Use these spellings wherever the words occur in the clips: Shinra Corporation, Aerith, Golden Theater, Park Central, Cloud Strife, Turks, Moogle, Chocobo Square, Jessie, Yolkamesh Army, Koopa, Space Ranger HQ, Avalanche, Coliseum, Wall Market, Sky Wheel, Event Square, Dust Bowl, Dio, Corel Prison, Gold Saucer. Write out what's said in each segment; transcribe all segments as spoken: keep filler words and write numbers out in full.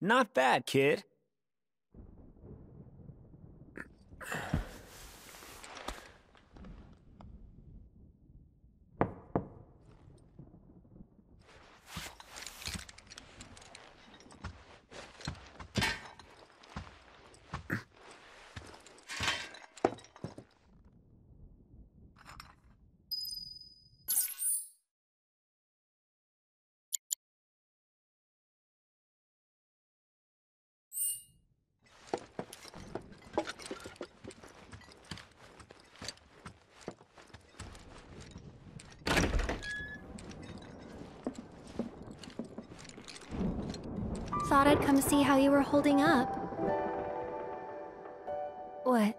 Not bad, kid. Thought I'd come see how you were holding up. What?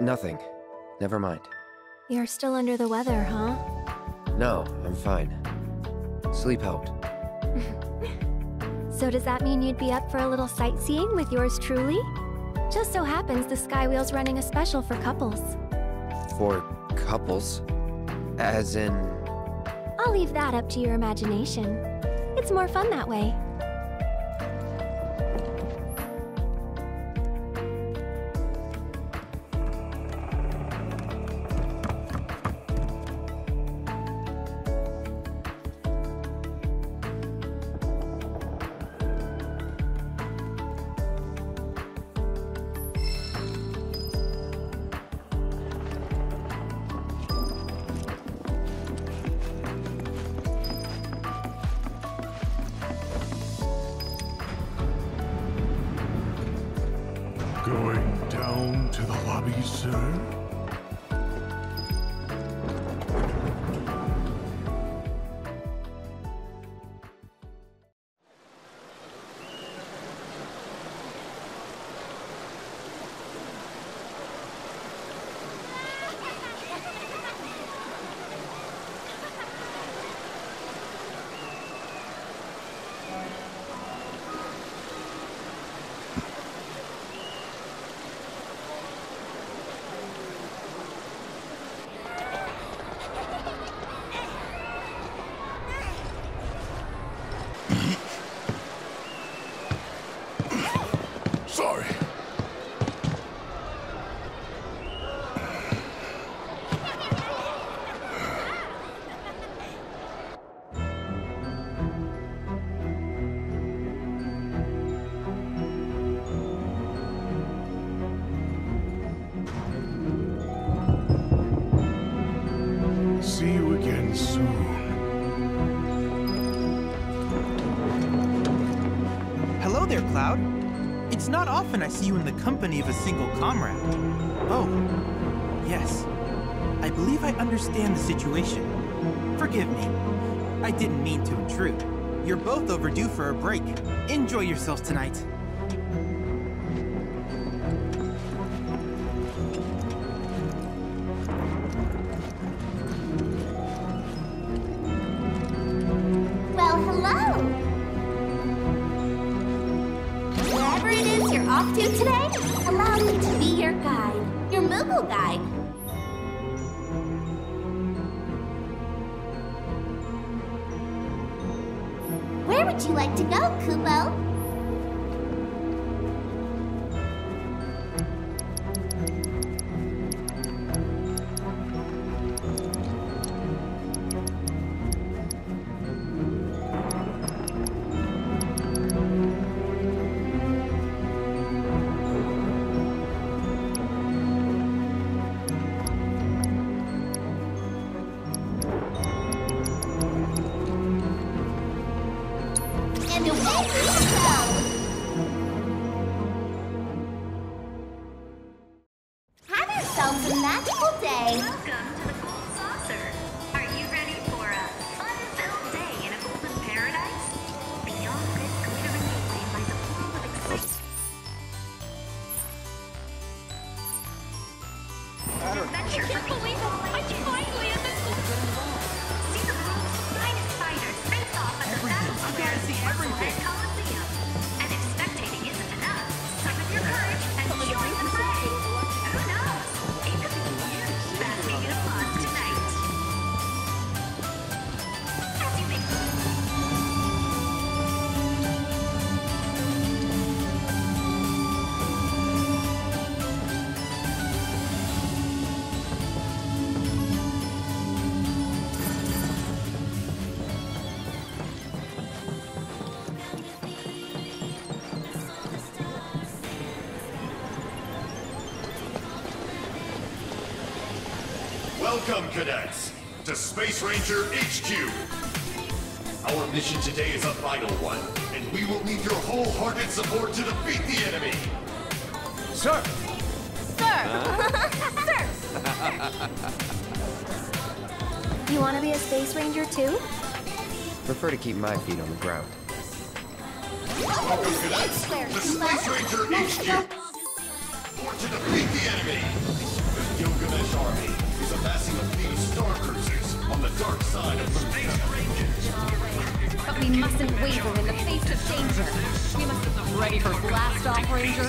Nothing. Never mind. You're still under the weather, huh? No, I'm fine. Sleep helped. So does that mean you'd be up for a little sightseeing with yours truly? Just so happens the Sky Wheel's running a special for couples. For couples? As in... I'll leave that up to your imagination. It's more fun that way. It's not often I see you in the company of a single comrade. Oh, yes. I believe I understand the situation. Forgive me. I didn't mean to intrude. You're both overdue for a break. Enjoy yourselves tonight. Everything. I gotta see everything. At Coliseum. And Welcome, cadets, to Space Ranger H Q. Our mission today is a vital one, and we will need your wholehearted support to defeat the enemy. Sir! Sir! Huh? Sir! You want to be a Space Ranger too? Prefer to keep my feet on the ground. Welcome, cadets, to Space Ranger H Q. Or to defeat the enemy. The Yolkamesh Army is amassing a fleet of star cruisers on the dark side of the Space Ranger. But we mustn't waver in the face of danger. We must be ready for blast off, Ranger.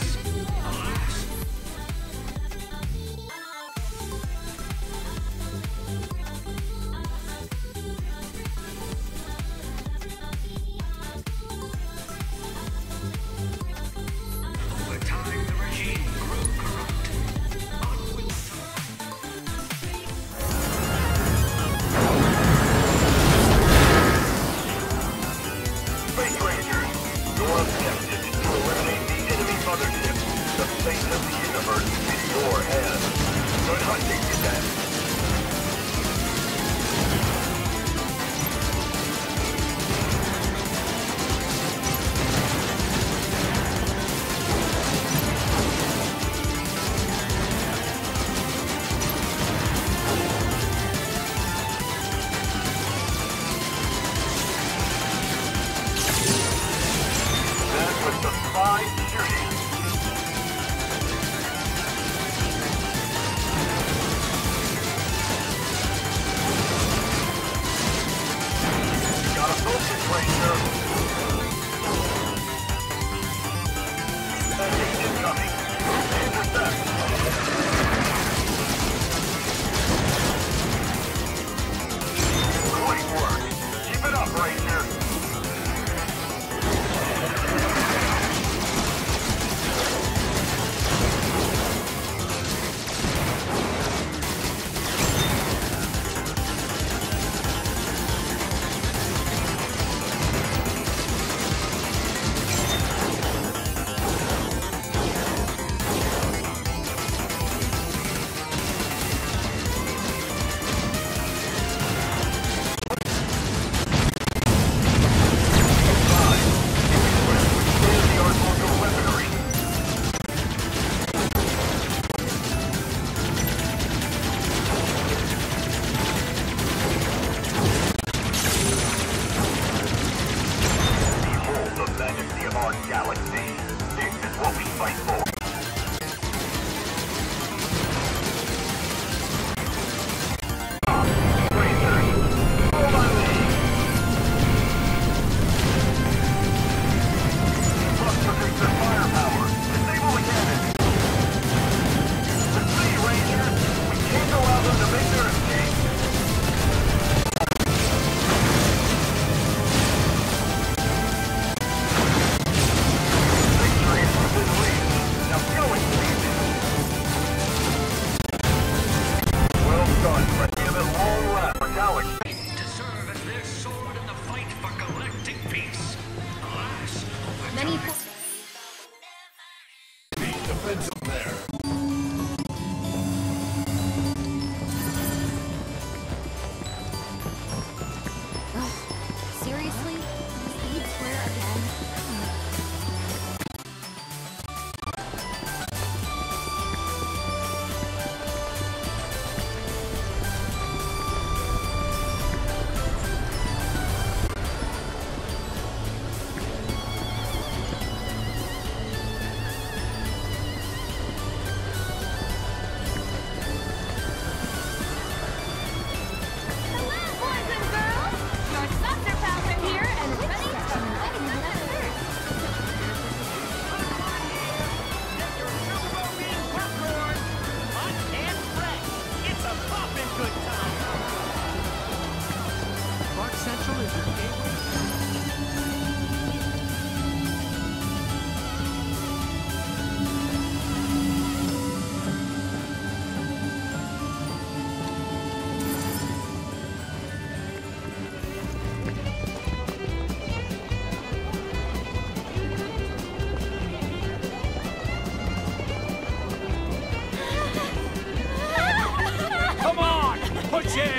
shit!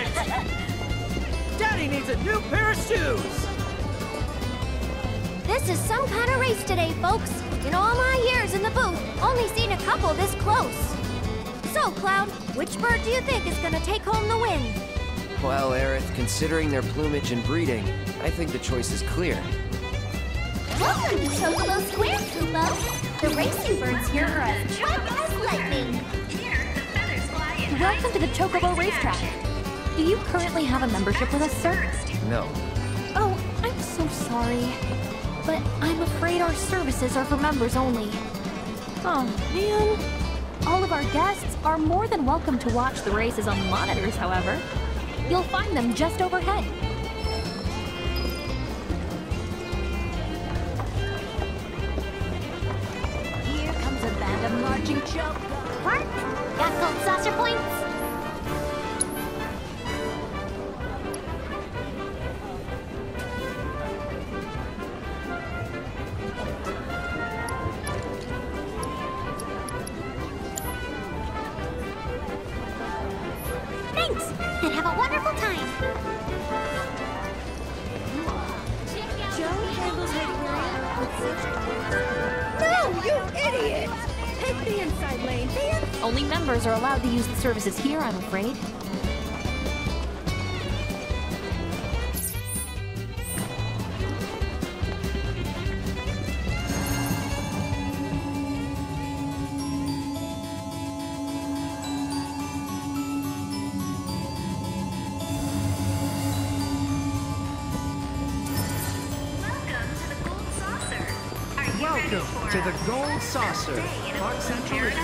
Daddy needs a new pair of shoes! This is some kind of race today, folks. In all my years in the booth, only seen a couple this close. So, Cloud, which bird do you think is gonna take home the win? Well, Aerith, considering their plumage and breeding, I think the choice is clear. Welcome to Chocobo Square, Koopa! The racing birds here are as quick as lightning! Here, the feathers fly in. Welcome to the Chocobo Racetrack! Do you currently have a membership with us, sir? No. Oh, I'm so sorry. But I'm afraid our services are for members only. Oh, man. All of our guests are more than welcome to watch the races on monitors, however. You'll find them just overhead. Here comes a band of marching Chocobos. What? Got Gold Saucer points? Are allowed to use the services here, I'm afraid. Welcome to the Gold Saucer. Welcome to the Gold Saucer, Park Central.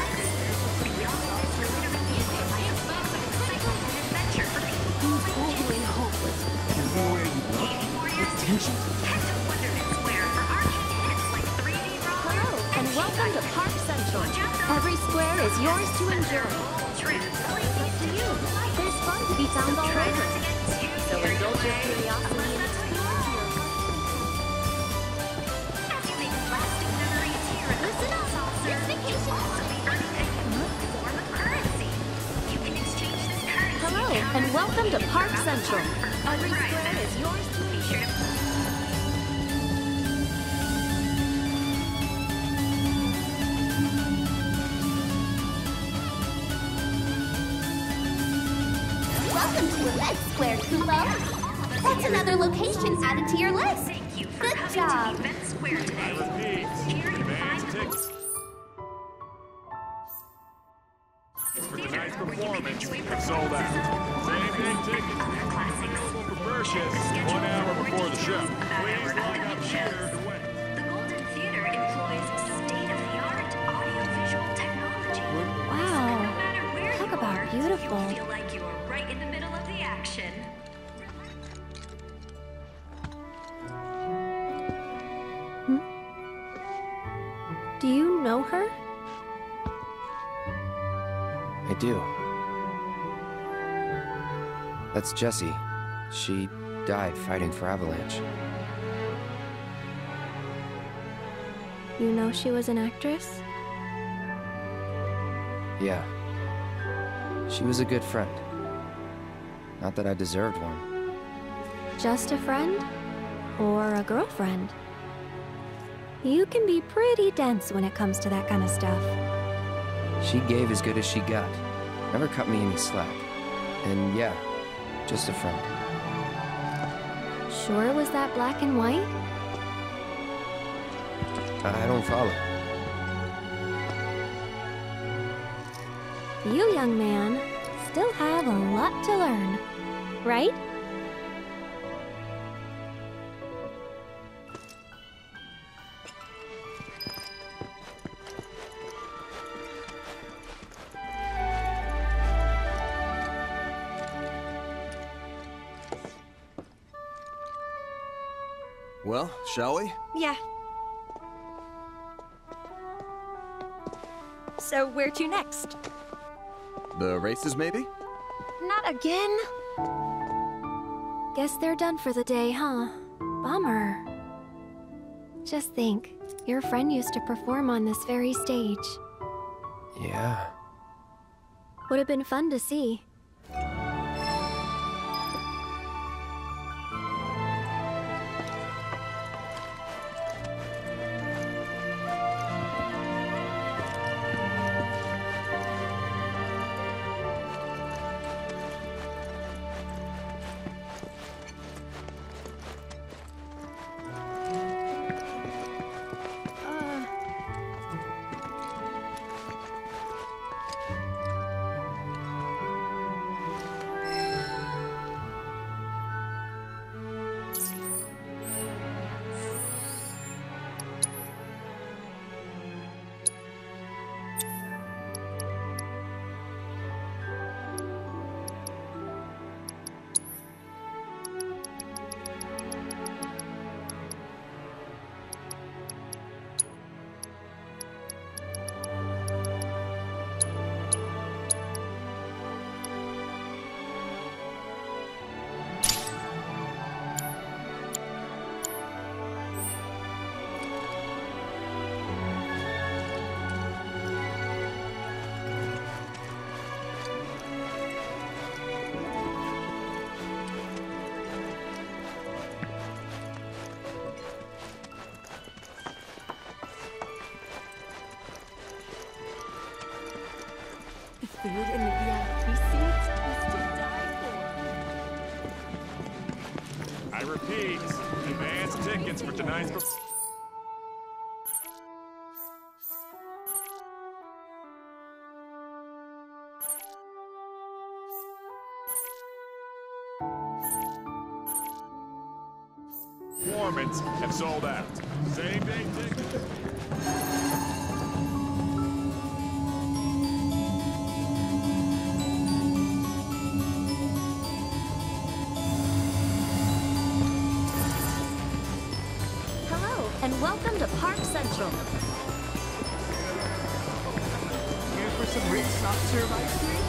That's a wonderment square for arcade hits like three D rock. Hello, and welcome to Park Central. Every square is yours to enjoy. It's up to you. There's fun to be found all over. So indulge your curiosity and explore. As you make lasting memories here at the Saucer, this vacation will also be earning a unique form of currency. You can exchange this currency. Hello, and welcome to Park Central. Every square is yours to enjoy. Event Square, Koopa. That's another location added to your list. Thank you for Good job. To Event Square today. Here you find the for tonight's performance, it's sold out. Same day tickets available for purchase one hour before the show. Please log up here to wait. The Golden Theater employs state-of-the-art audiovisual technology. Wow. So no matter where Talk you about are, beautiful. You feel like you are right in the middle of the action. Hmm? Do you know her? I do. That's Jessie. She died fighting for Avalanche. You know she was an actress? Yeah. She was a good friend. Not that I deserved one. Just a friend? Or a girlfriend? You can be pretty dense when it comes to that kind of stuff. She gave as good as she got. Never cut me any slack. And yeah, just a friend. Sure it was that black and white? I don't follow. You, young man, still have a lot to learn. Right? Well, shall we? Yeah. So, where to next? The races, maybe? Not again. Guess they're done for the day, huh? Bummer. Just think, your friend used to perform on this very stage. Yeah. Would have been fun to see. food in the V I P seats is to die for. I repeat, advance tickets for tonight's performance. Have sold out. Same day tickets. Hello, and welcome to Park Central. Here for some rich soft serve ice cream?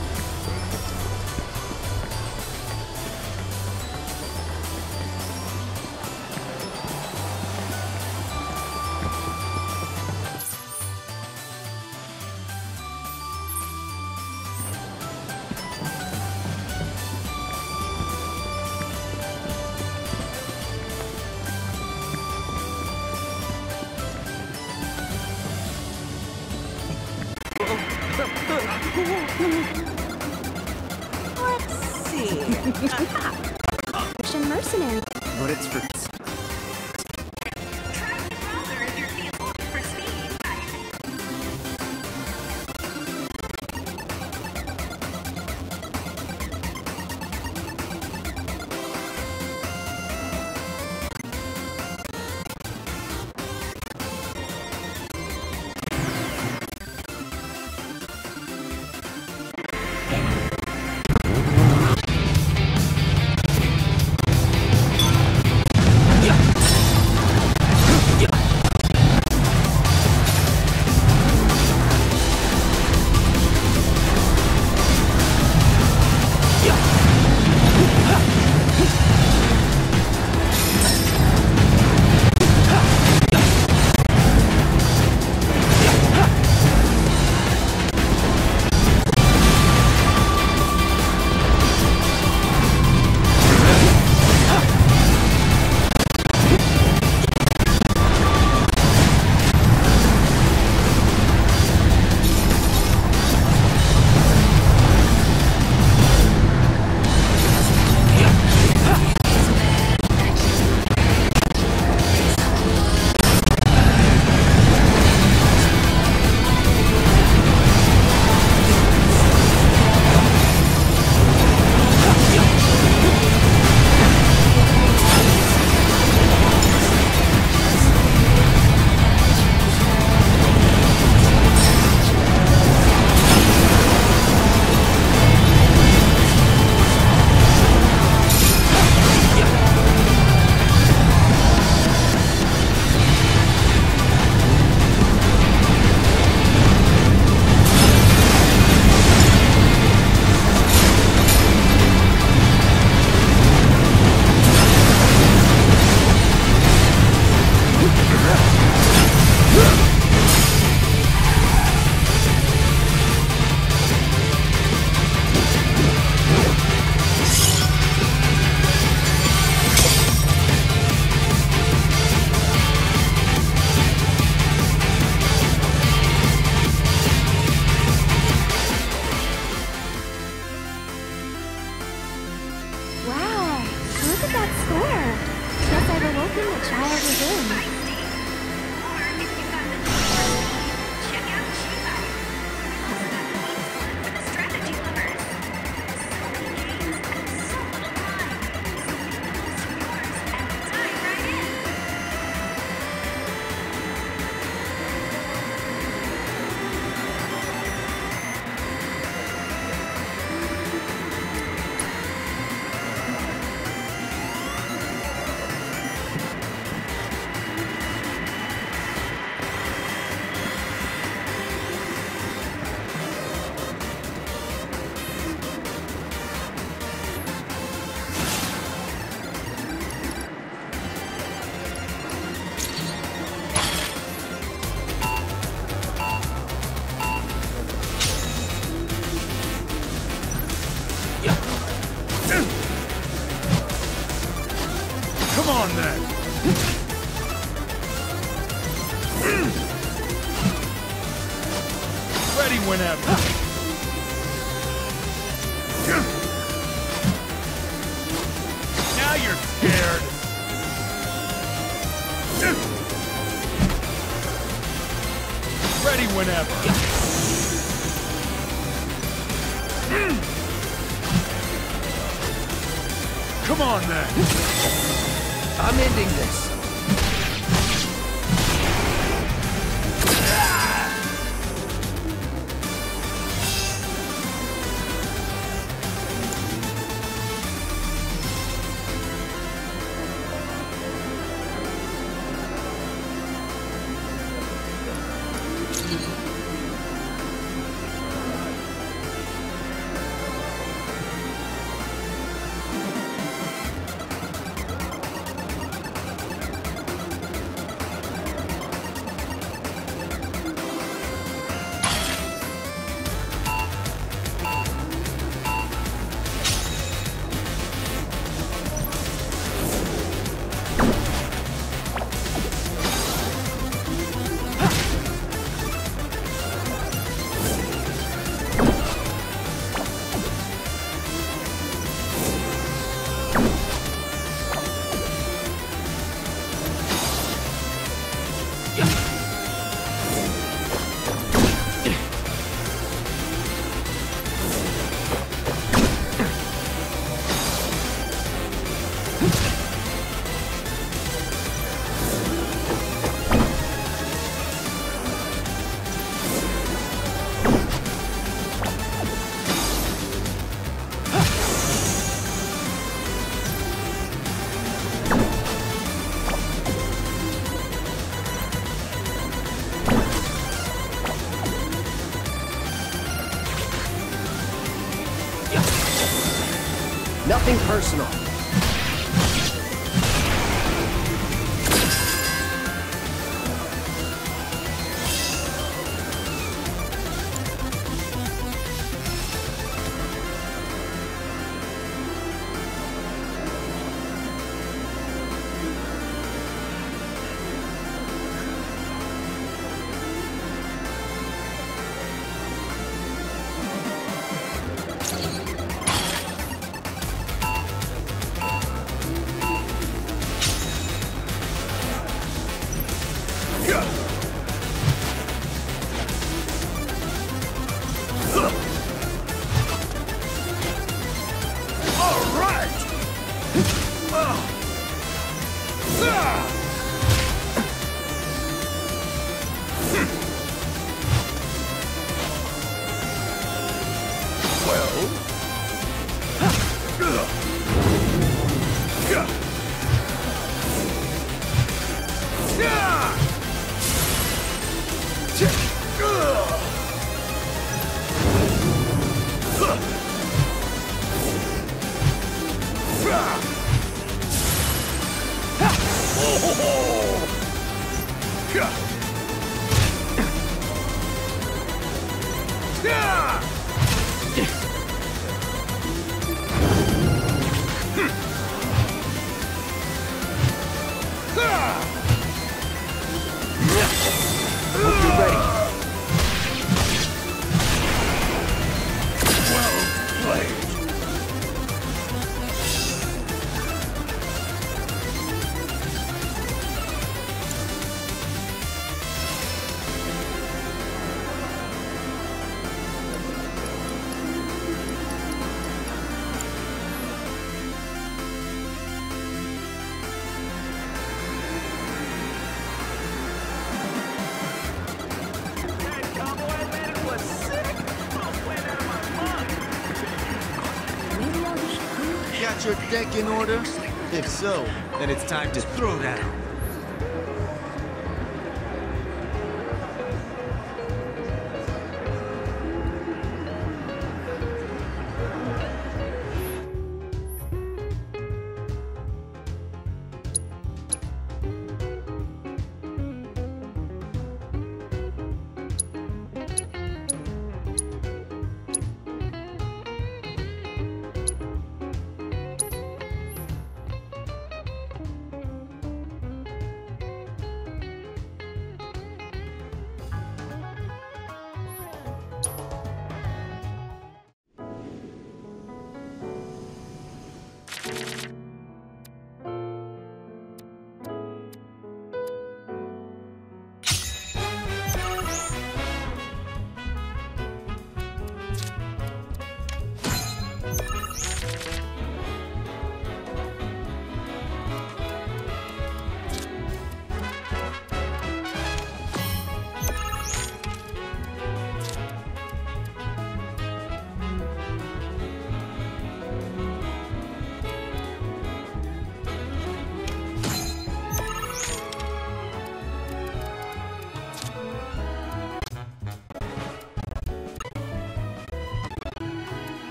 Ready whenever. ready whenever. Come on, then. I'm ending this. Nothing personal. Your deck in order? If so, then it's time to throw down.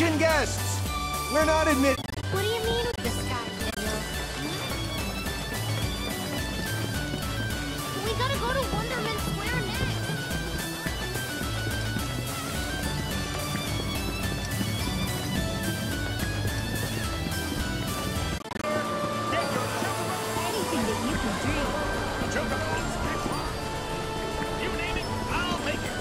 Attention guests! We're not admitting. What do you mean with the Sky Wheel? We gotta go to Wonderment Square next. Anything that you can dream. Chocobo's Pixel. You name it, I'll make it.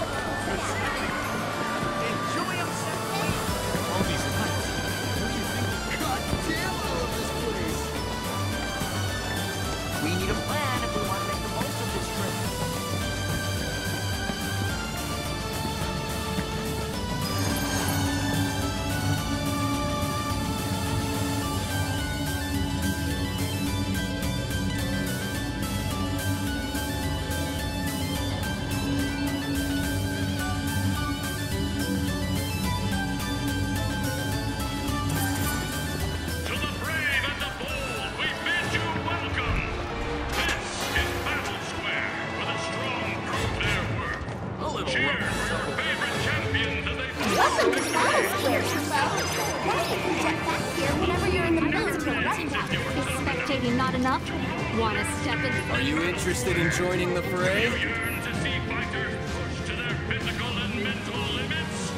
Interested in joining the fray? You yearn to see fighters push to their physical and mental limits?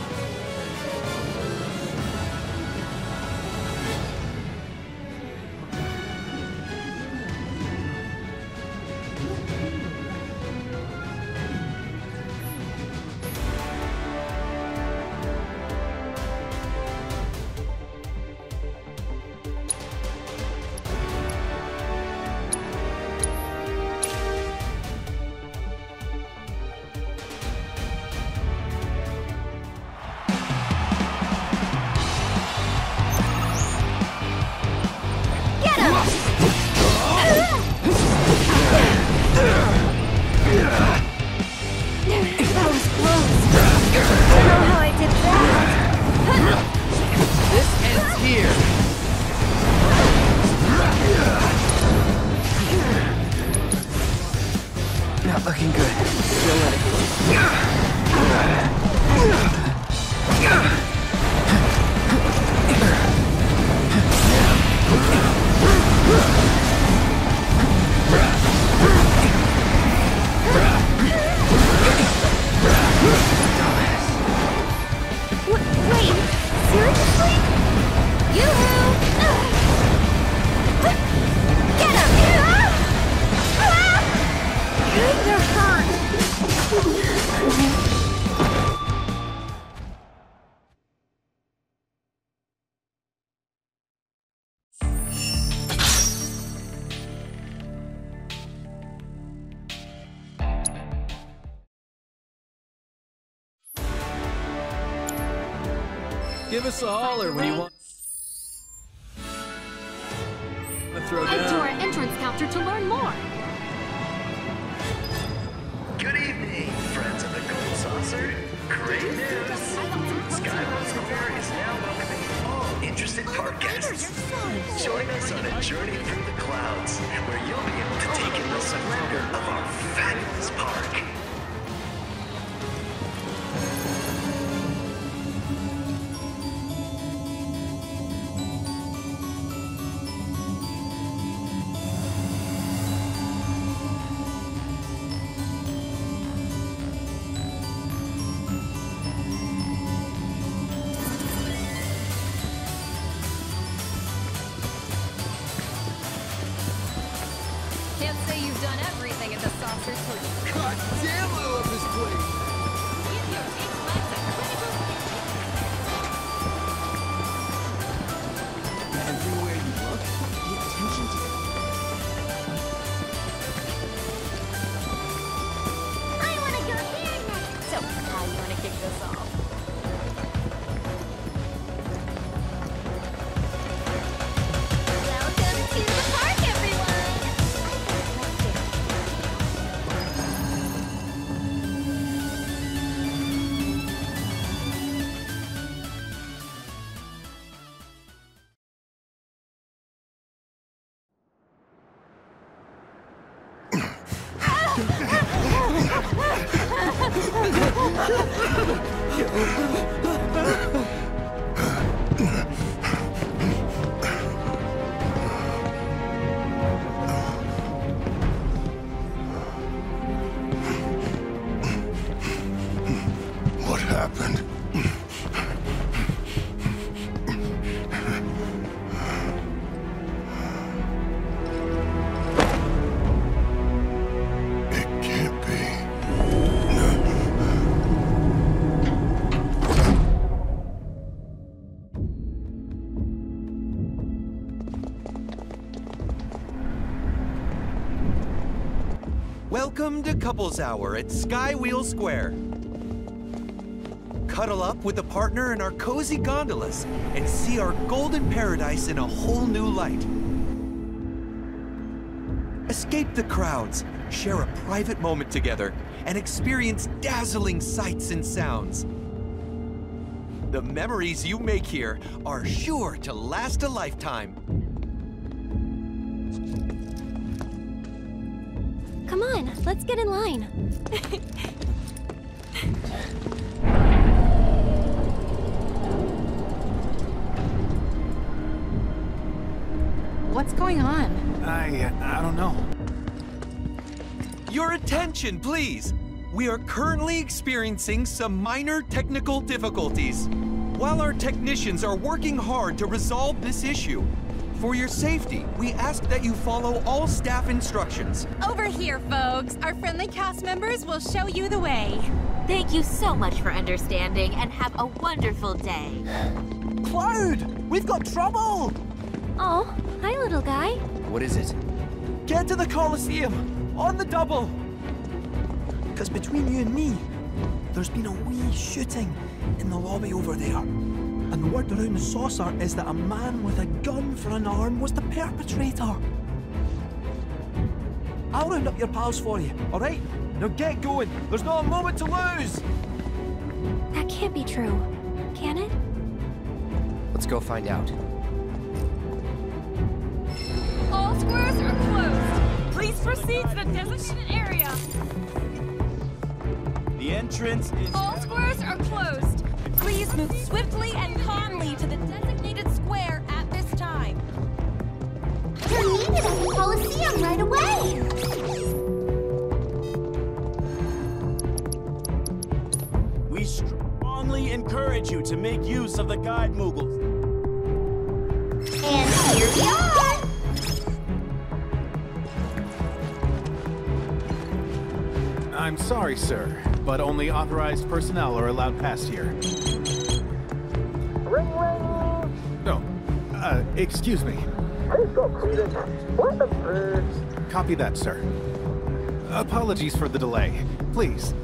Give us a holler when you want. Throw down. Head to our entrance counter to learn more. Good evening, friends of the Gold Saucer. Great news. Sky Wheel is now welcoming all interested park guests. Join us on a journey through the clouds, where you'll be able to take in the splendor of our fabulous park. Welcome to Couples Hour at Sky Wheel Square. Cuddle up with a partner in our cozy gondolas and see our golden paradise in a whole new light. Escape the crowds, share a private moment together, and experience dazzling sights and sounds. The memories you make here are sure to last a lifetime. Come on, let's get in line. What's going on? I... I don't know. Your attention, please! We are currently experiencing some minor technical difficulties. While our technicians are working hard to resolve this issue, for your safety, we ask that you follow all staff instructions. Over here, folks! Our friendly cast members will show you the way. Thank you so much for understanding, and have a wonderful day. Cloud! We've got trouble! Oh, hi, little guy. What is it? Get to the Coliseum! On the double! Because between you and me, there's been a wee shooting in the lobby over there. And the word around the saucer is that a man with a gun for an arm was the perpetrator. I'll round up your pals for you, all right? Now get going. There's not a moment to lose. That can't be true, can it? Let's go find out. All squares are closed. Please proceed to the designated area. The entrance is... All squares are closed. Please move swiftly and calmly to the designated square at this time. We're needed at the Coliseum right away! We strongly encourage you to make use of the guide moogles. And here we are! I'm sorry, sir, but only authorized personnel are allowed past here. Ring, ring. No, uh, excuse me. I've got clearance. What the birds? Copy that, sir. Apologies for the delay. Please.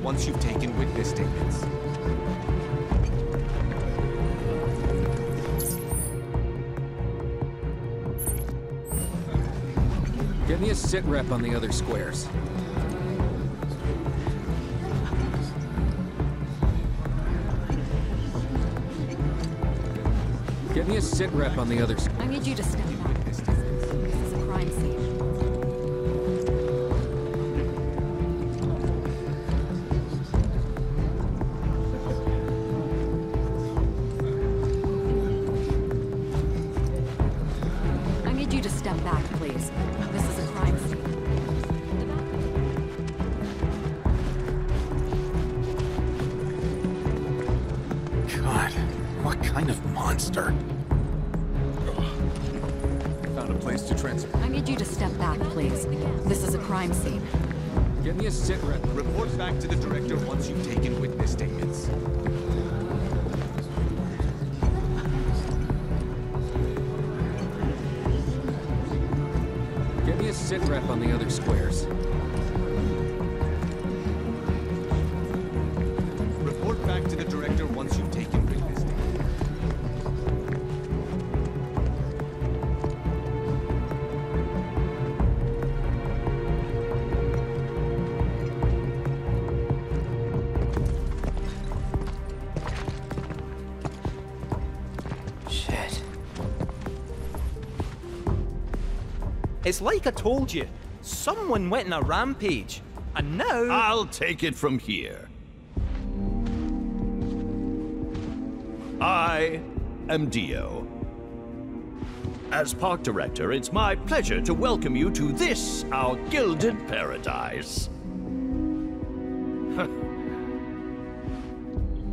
Once you've taken witness statements. Get me a sit rep on the other squares. Get me a sit rep on the other squares. I need you to step back. This is a crime scene. Step back, please. This is a crime scene. monster. Found a place to transfer. I need you to step back, please. This is a crime scene. Get me a cigarette. Report back to the director once you've taken witness statements. Get me a sit rep on the other squares. Report back to the director once you've taken witness It's like I told you, someone went on a rampage, and now... I'll take it from here. I am Dio. As park director, it's my pleasure to welcome you to this, our gilded paradise.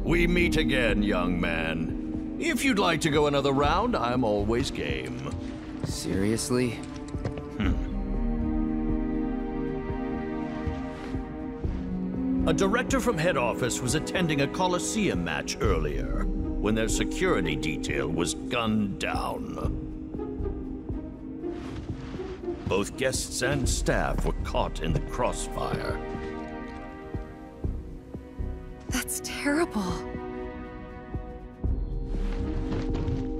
We meet again, young man. If you'd like to go another round, I'm always game. Seriously? A director from head office was attending a Coliseum match earlier when their security detail was gunned down. Both guests and staff were caught in the crossfire. That's terrible.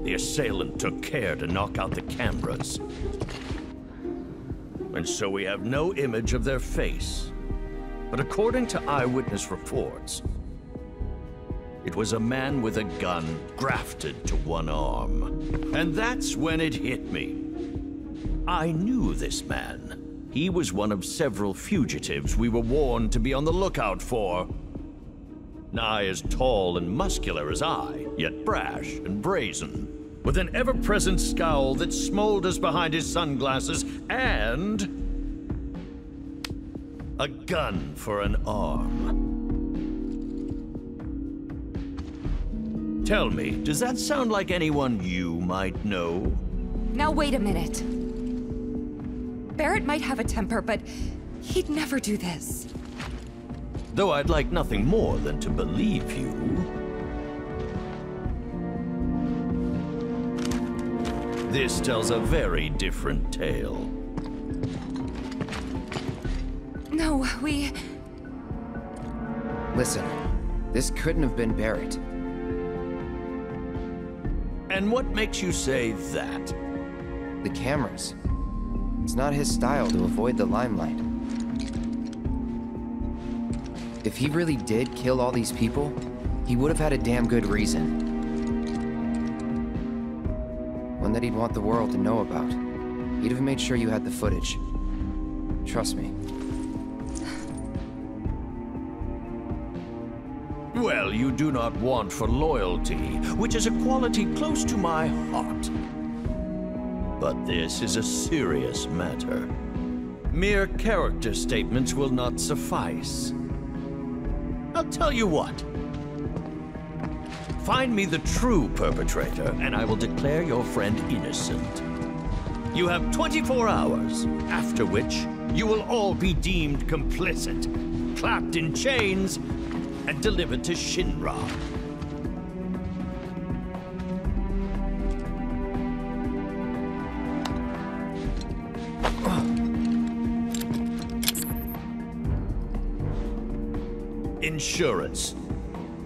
The assailant took care to knock out the cameras. And so we have no image of their face. But according to eyewitness reports, it was a man with a gun grafted to one arm. And that's when it hit me. I knew this man. He was one of several fugitives we were warned to be on the lookout for. Nigh as tall and muscular as I, yet brash and brazen, with an ever-present scowl that smolders behind his sunglasses and... a gun for an arm. Tell me, does that sound like anyone you might know? Now wait a minute. Barrett might have a temper, but he'd never do this. Though I'd like nothing more than to believe you. This tells a very different tale. No, we... Listen, this couldn't have been Barrett. And what makes you say that? The cameras. It's not his style to avoid the limelight. If he really did kill all these people, he would have had a damn good reason. One that he'd want the world to know about. He'd have made sure you had the footage. Trust me. Well, you do not want for loyalty, which is a quality close to my heart. But this is a serious matter. Mere character statements will not suffice. I'll tell you what. Find me the true perpetrator, and I will declare your friend innocent. You have twenty-four hours, after which you will all be deemed complicit, clapped in chains, and delivered to Shinra. Insurance.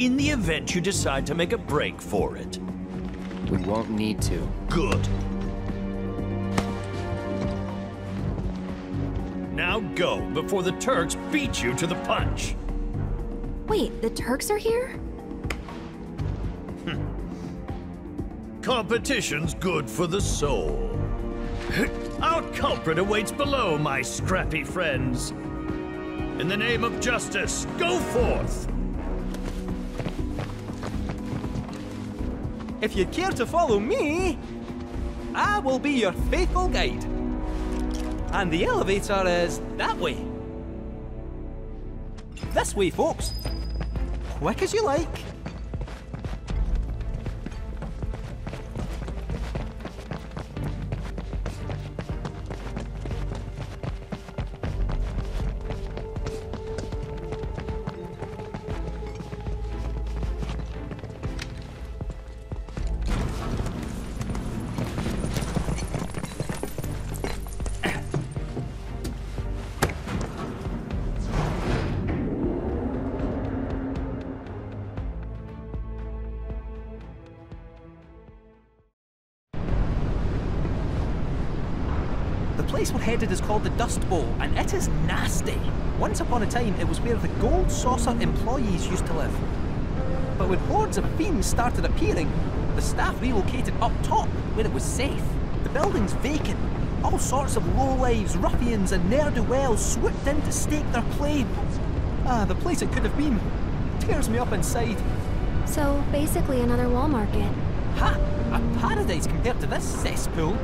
In the event you decide to make a break for it. We won't need to. Good. Now go, before the Turks beat you to the punch. Wait, the Turks are here? Hm. Competition's good for the soul. Our culprit awaits below, my scrappy friends. In the name of justice, go forth! If you care to follow me, I will be your faithful guide. And the elevator is that way. This way, folks. Quick as you like. The place we're headed is called the Dust Bowl, and it is nasty. Once upon a time, it was where the Gold Saucer employees used to live. But when hordes of fiends started appearing, the staff relocated up top, where it was safe. The building's vacant. All sorts of lowlives, ruffians and ne'er-do-wells swooped in to stake their claim. Ah, the place it could have been. Tears me up inside. So, basically another Wall Market. Ha! A paradise compared to this cesspool.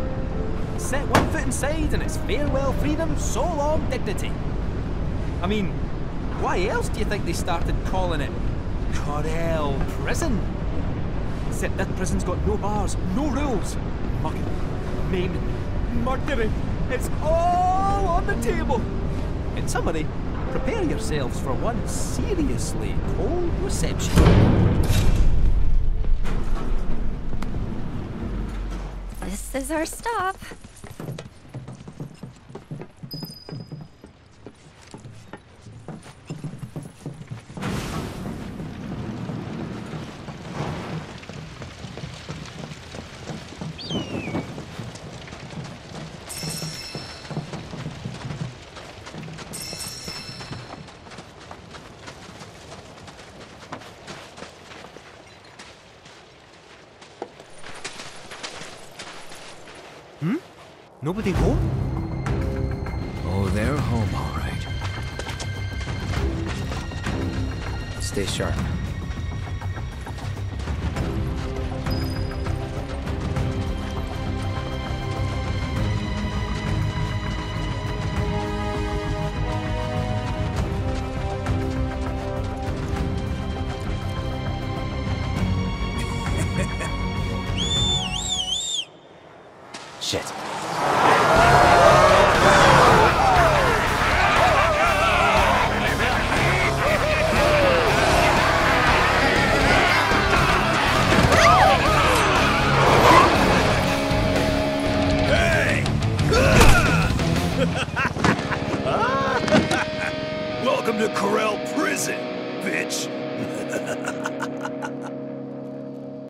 Set one foot inside and it's farewell freedom, so long dignity. I mean, why else do you think they started calling it Corel Prison? Except that prison's got no bars, no rules. Mucking, maiming, murdering, it's all on the table. In summary, prepare yourselves for one seriously cold reception. This is our stop. Nobody home? Oh, they're home, all right. Stay sharp. Welcome to Corel Prison, bitch!